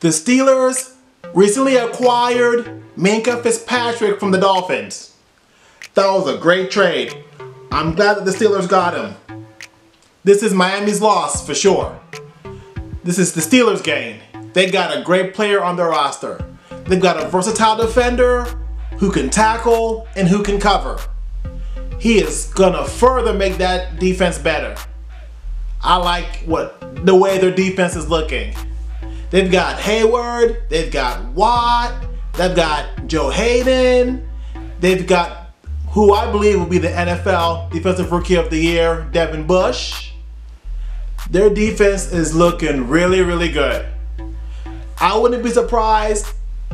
The Steelers recently acquired Minkah Fitzpatrick from the Dolphins. That was a great trade. I'm glad that the Steelers got him. This is Miami's loss for sure. This is the Steelers' gain. They got a great player on their roster. They've got a versatile defender who can tackle and who can cover. He is gonna further make that defense better. I like the way their defense is looking. They've got Hayward, they've got Watt, they've got Joe Hayden, they've got who I believe will be the NFL Defensive Rookie of the Year, Devin Bush. Their defense is looking really, really good. I wouldn't be surprised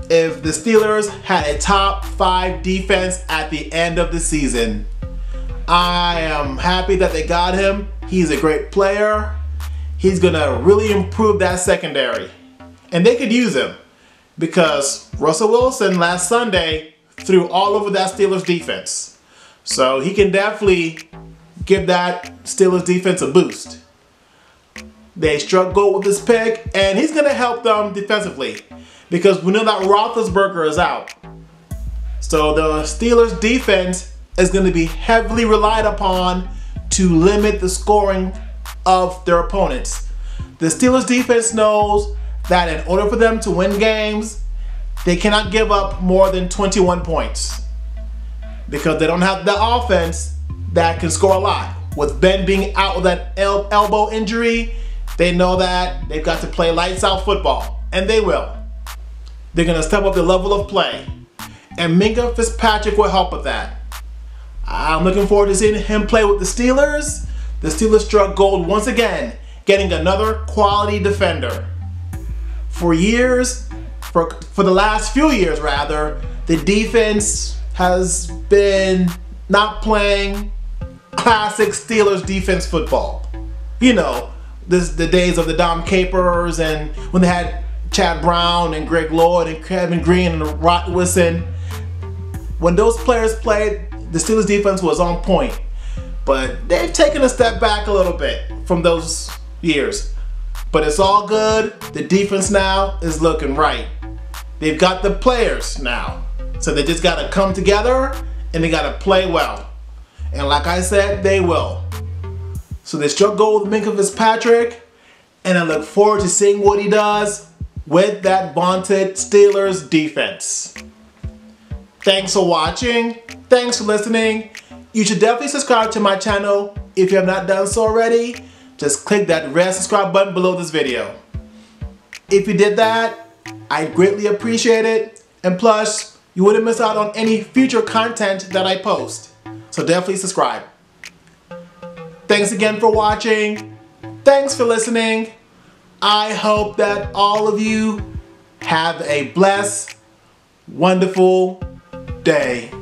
if the Steelers had a top 5 defense at the end of the season. I am happy that they got him. He's a great player. He's gonna really improve that secondary. And they could use him because Russell Wilson last Sunday threw all over that Steelers defense. So he can definitely give that Steelers defense a boost. They struck gold with this pick and he's gonna help them defensively because we know that Roethlisberger is out. So the Steelers defense is gonna be heavily relied upon to limit the scoring of their opponents. The Steelers defense knows that in order for them to win games, they cannot give up more than 21 points because they don't have the offense that can score a lot. With Ben being out with that elbow injury, they know that they've got to play lights out football, and they will. They're gonna step up the level of play, and Minkah Fitzpatrick will help with that. I'm looking forward to seeing him play with the Steelers. The Steelers struck gold once again, getting another quality defender. For the last few years rather, the defense has been not playing classic Steelers defense football. You know, the days of the Dom Capers and when they had Chad Brown and Greg Lloyd and Kevin Green and Rod Wilson. When those players played, the Steelers defense was on point. But they've taken a step back a little bit from those years. But it's all good. The defense now is looking right. They've got the players now. So they just gotta come together and they gotta play well. And like I said, they will. So they struck gold with Minkah Fitzpatrick, and I look forward to seeing what he does with that vaunted Steelers defense. Thanks for watching. Thanks for listening. You should definitely subscribe to my channel if you have not done so already. Just click that red subscribe button below this video. If you did that, I'd greatly appreciate it. And plus, you wouldn't miss out on any future content that I post. So definitely subscribe. Thanks again for watching. Thanks for listening. I hope that all of you have a blessed, wonderful day.